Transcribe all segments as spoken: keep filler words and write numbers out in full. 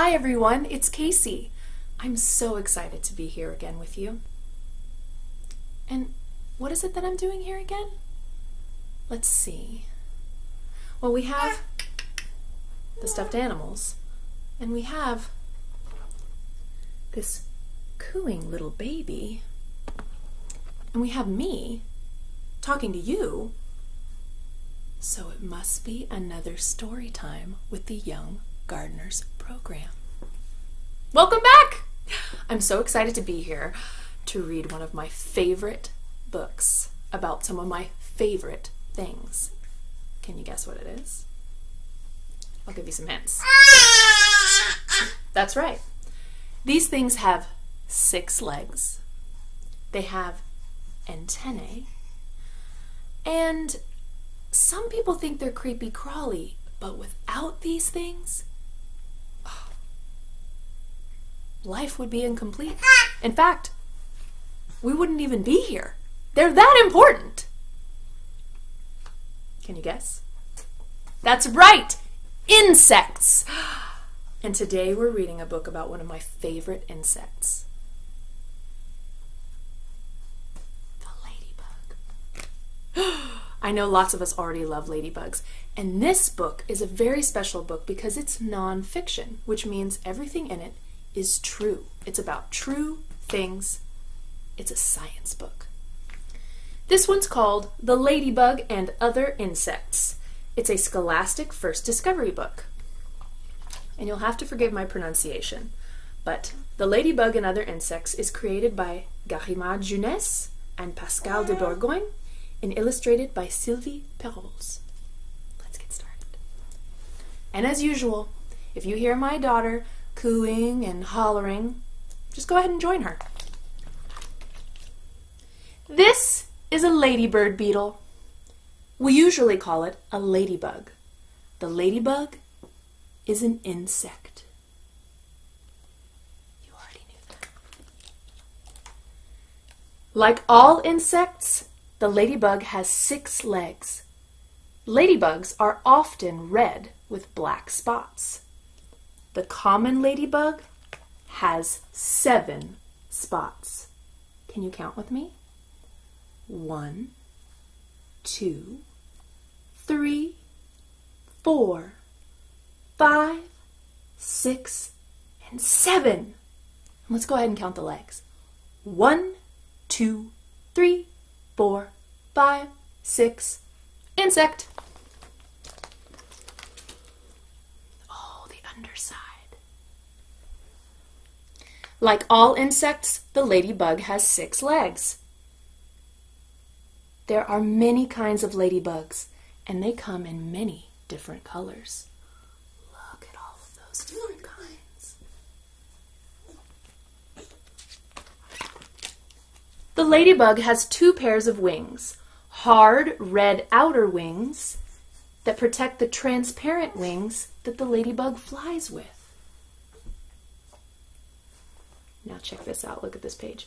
Hi everyone, it's Casey. I'm so excited to be here again with you. And what is it that I'm doing here again? Let's see. Well, we have the stuffed animals, and we have this cooing little baby, and we have me talking to you. So it must be another story time with the Young Gardeners Program. Welcome back! I'm so excited to be here to read one of my favorite books about some of my favorite things. Can you guess what it is? I'll give you some hints. That's right. These things have six legs. They have antennae. And some people think they're creepy crawly, but without these things, life would be incomplete. In fact, we wouldn't even be here. They're that important. Can you guess? That's right! Insects! And today we're reading a book about one of my favorite insects. The ladybug. I know lots of us already love ladybugs. And this book is a very special book because it's non-fiction, which means everything in it is true. It's about true things. It's a science book. This one's called The Ladybug and Other Insects. It's a scholastic first discovery book. And you'll have to forgive my pronunciation, but The Ladybug and Other Insects is created by Gallimard Jeunesse and Pascale de Bourgoing and illustrated by Sylvie Perols. Let's get started. And as usual, if you hear my daughter cooing and hollering, just go ahead and join her. This is a ladybird beetle. We usually call it a ladybug. The ladybug is an insect. You already knew that. Like all insects, the ladybug has six legs. Ladybugs are often red with black spots. The common ladybug has seven spots. Can you count with me? One, two, three, four, five, six, and seven. Let's go ahead and count the legs. One, two, three, four, five, six, insect. Oh, the underside. Like all insects, the ladybug has six legs. There are many kinds of ladybugs, and they come in many different colors. Look at all of those different kinds. The ladybug has two pairs of wings, hard red outer wings that protect the transparent wings that the ladybug flies with. Now check this out, look at this page.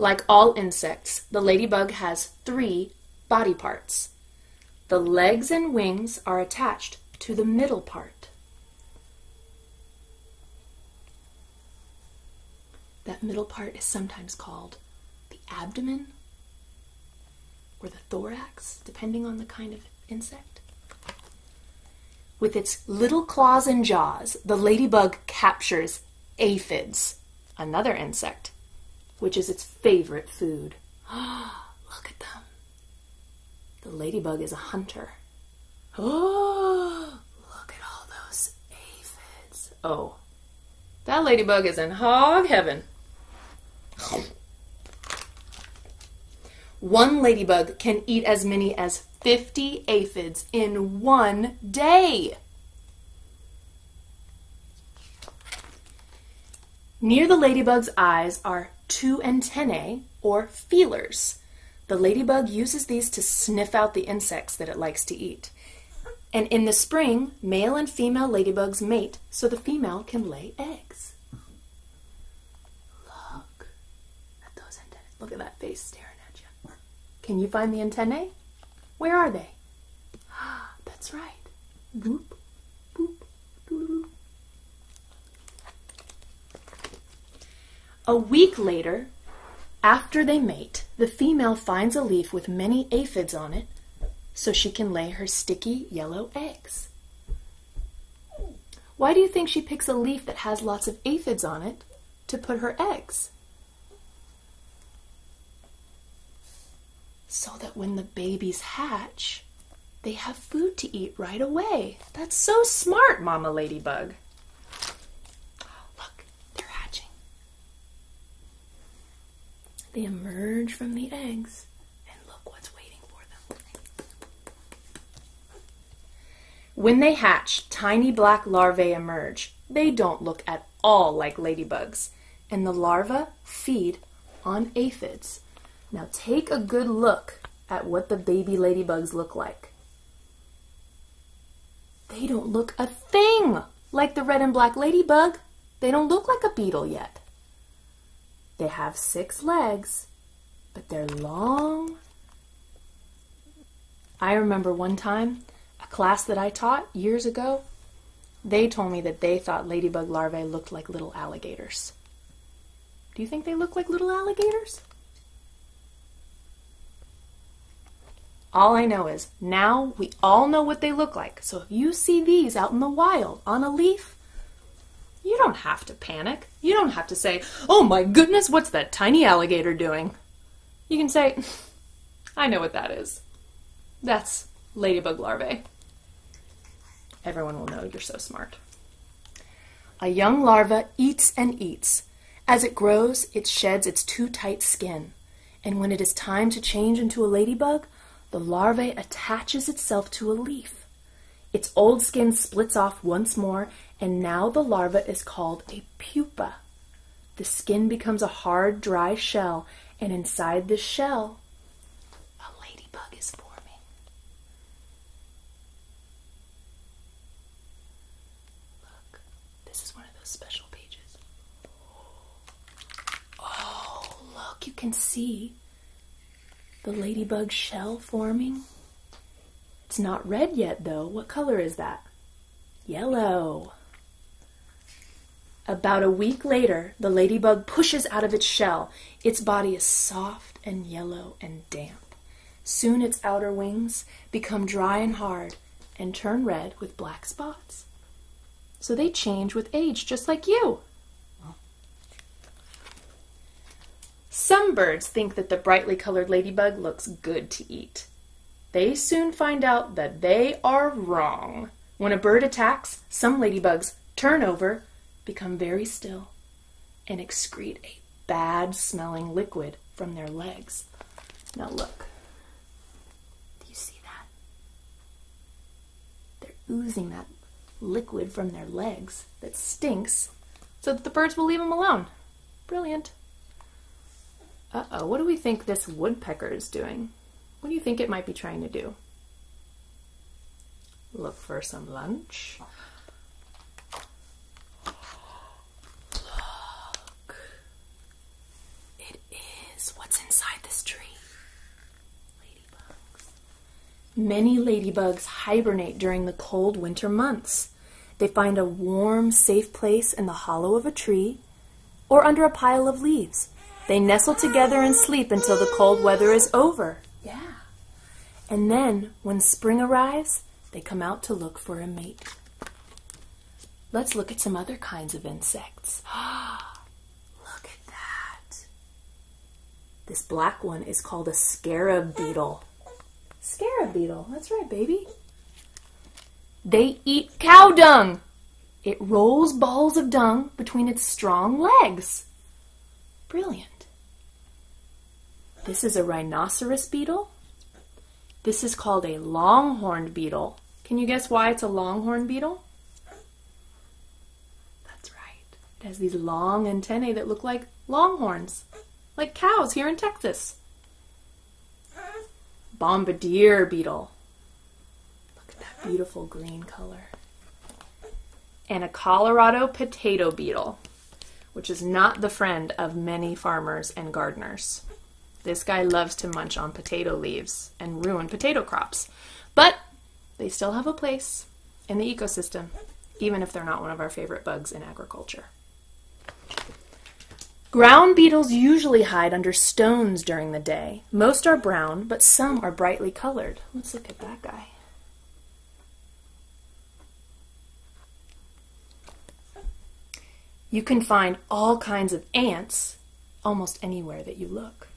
Like all insects, the ladybug has three body parts. The legs and wings are attached to the middle part. That middle part is sometimes called the abdomen or the thorax, depending on the kind of insect. With its little claws and jaws, the ladybug captures aphids, another insect, which is its favorite food. Look at them. The ladybug is a hunter. Oh, look at all those aphids. Oh, that ladybug is in hog heaven. One ladybug can eat as many as fifty aphids in one day. Near the ladybug's eyes are two antennae, or feelers. The ladybug uses these to sniff out the insects that it likes to eat. And in the spring, male and female ladybugs mate so the female can lay eggs. Look at those antennae. Look at that face staring at you. Can you find the antennae? Where are they? Ah, that's right. Boop, boop, doo-doo. A week later, after they mate, the female finds a leaf with many aphids on it so she can lay her sticky yellow eggs. Why do you think she picks a leaf that has lots of aphids on it to put her eggs? So that when the babies hatch, they have food to eat right away. That's so smart, Mama Ladybug. Look, they're hatching. They emerge from the eggs, and look what's waiting for them. When they hatch, tiny black larvae emerge. They don't look at all like ladybugs, and the larvae feed on aphids. Now take a good look at what the baby ladybugs look like. They don't look a thing like the red and black ladybug. They don't look like a beetle yet. They have six legs, but they're long. I remember one time, a class that I taught years ago, they told me that they thought ladybug larvae looked like little alligators. Do you think they look like little alligators? All I know is now we all know what they look like. So if you see these out in the wild on a leaf, you don't have to panic. You don't have to say, oh my goodness, what's that tiny alligator doing? You can say, I know what that is. That's ladybug larvae. Everyone will know you're so smart. A young larva eats and eats. As it grows, it sheds its too tight skin. And when it is time to change into a ladybug, the larvae attaches itself to a leaf. Its old skin splits off once more, and now the larva is called a pupa. The skin becomes a hard, dry shell, and inside this shell, a ladybug is forming. Look, this is one of those special pages. Oh, look, you can see the ladybug shell forming. It's not red yet though. What color is that? Yellow. About a week later, the ladybug pushes out of its shell. Its body is soft and yellow and damp. Soon its outer wings become dry and hard and turn red with black spots. So they change with age, just like you. Some birds think that the brightly colored ladybug looks good to eat. They soon find out that they are wrong. When a bird attacks, some ladybugs turn over, become very still, and excrete a bad-smelling liquid from their legs. Now look. Do you see that? They're oozing that liquid from their legs that stinks so that the birds will leave them alone. Brilliant. Uh-oh, what do we think this woodpecker is doing? What do you think it might be trying to do? Look for some lunch. Look. It is what's inside this tree. Ladybugs. Many ladybugs hibernate during the cold winter months. They find a warm, safe place in the hollow of a tree or under a pile of leaves. They nestle together and sleep until the cold weather is over. Yeah. And then, when spring arrives, they come out to look for a mate. Let's look at some other kinds of insects. Look at that. This black one is called a scarab beetle. Scarab beetle, that's right, baby. They eat cow dung. It rolls balls of dung between its strong legs. Brilliant. This is a rhinoceros beetle. This is called a longhorned beetle. Can you guess why it's a longhorned beetle? That's right. It has these long antennae that look like longhorns, like cows here in Texas. Bombardier beetle. Look at that beautiful green color. And a Colorado potato beetle, which is not the friend of many farmers and gardeners. This guy loves to munch on potato leaves and ruin potato crops, but they still have a place in the ecosystem, even if they're not one of our favorite bugs in agriculture. Ground beetles usually hide under stones during the day. Most are brown, but some are brightly colored. Let's look at that guy. You can find all kinds of ants almost anywhere that you look.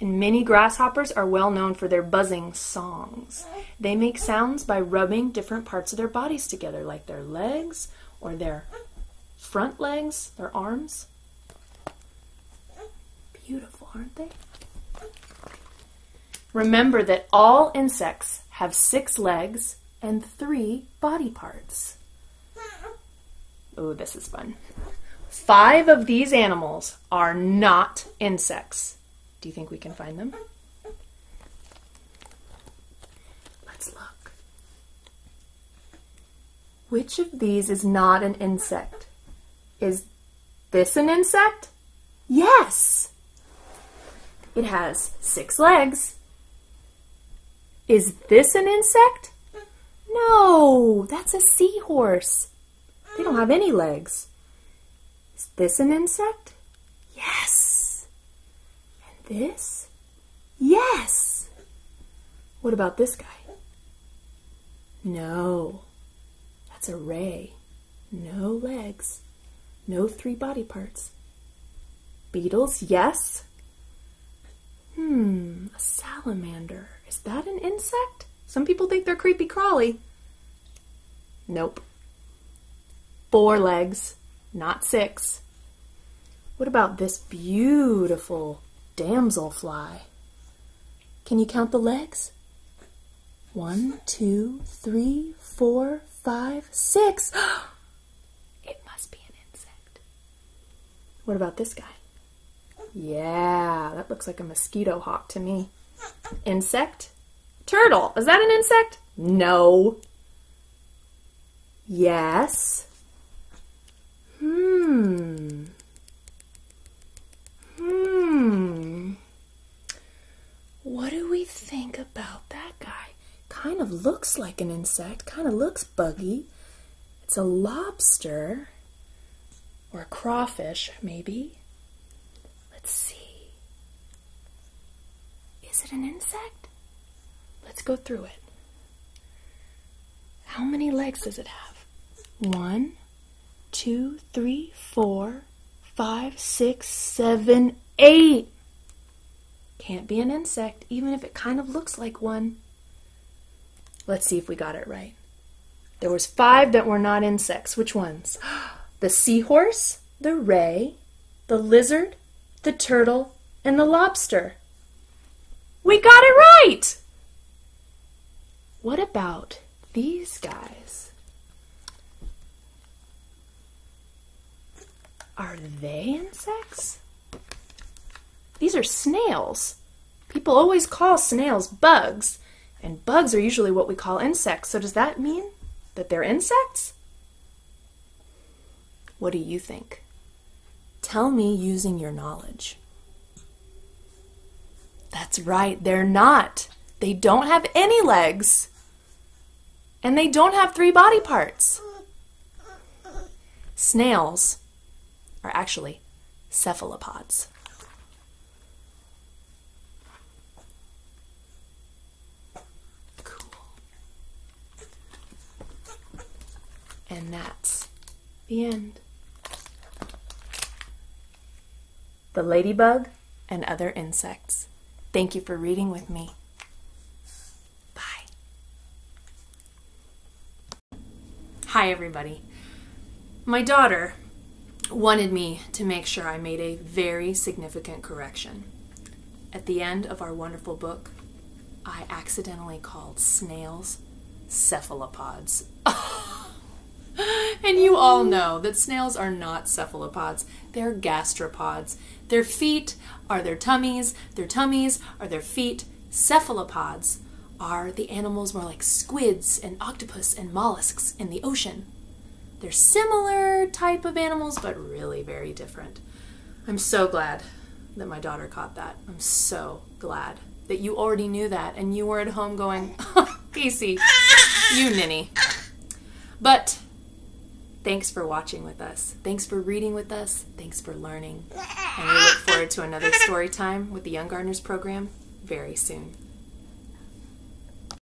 And many grasshoppers are well known for their buzzing songs. They make sounds by rubbing different parts of their bodies together, like their legs or their front legs, their arms. Beautiful, aren't they? Remember that all insects have six legs and three body parts. Oh, this is fun. Five of these animals are not insects. Do you think we can find them? Let's look. Which of these is not an insect? Is this an insect? Yes! It has six legs. Is this an insect? No, that's a seahorse. They don't have any legs. Is this an insect? Yes. And this? Yes. What about this guy? No. That's a ray. No legs. No three body parts. Beetles, yes. Hmm, a salamander. Is that an insect? Some people think they're creepy crawly. Nope. Four legs, not six. What about this beautiful damselfly? Can you count the legs? One, two, three, four, five, six. It must be an insect. What about this guy? Yeah, that looks like a mosquito hawk to me. Insect? Turtle, is that an insect? No. Yes. Hmm. Hmm. What do we think about that guy? Kind of looks like an insect, kind of looks buggy. It's a lobster or a crawfish, maybe. Let's see. Is it an insect? Let's go through it. How many legs does it have? One, two, three, four, five, six, seven, eight. Can't be an insect, even if it kind of looks like one. Let's see if we got it right. There was five that were not insects. Which ones? The seahorse, the ray, the lizard, the turtle, and the lobster. We got it right! What about these guys? Are they insects? These are snails. People always call snails bugs, and bugs are usually what we call insects, so does that mean that they're insects? What do you think? Tell me using your knowledge. That's right, they're not. They don't have any legs. And they don't have three body parts. Snails are actually cephalopods. Cool. And that's the end. The ladybug, and other insects. Thank you for reading with me. Bye. Hi, everybody. My daughter wanted me to make sure I made a very significant correction. At the end of our wonderful book, I accidentally called snails cephalopods. And you all know that snails are not cephalopods, they're gastropods. Their feet are their tummies, their tummies are their feet. Cephalopods are the animals more like squids and octopus and mollusks in the ocean. They're similar type of animals, but really very different. I'm so glad that my daughter caught that. I'm so glad that you already knew that and you were at home going, Casey, you ninny. But thanks for watching with us. Thanks for reading with us. Thanks for learning. And we look forward to another story time with the Young Gardeners Program very soon.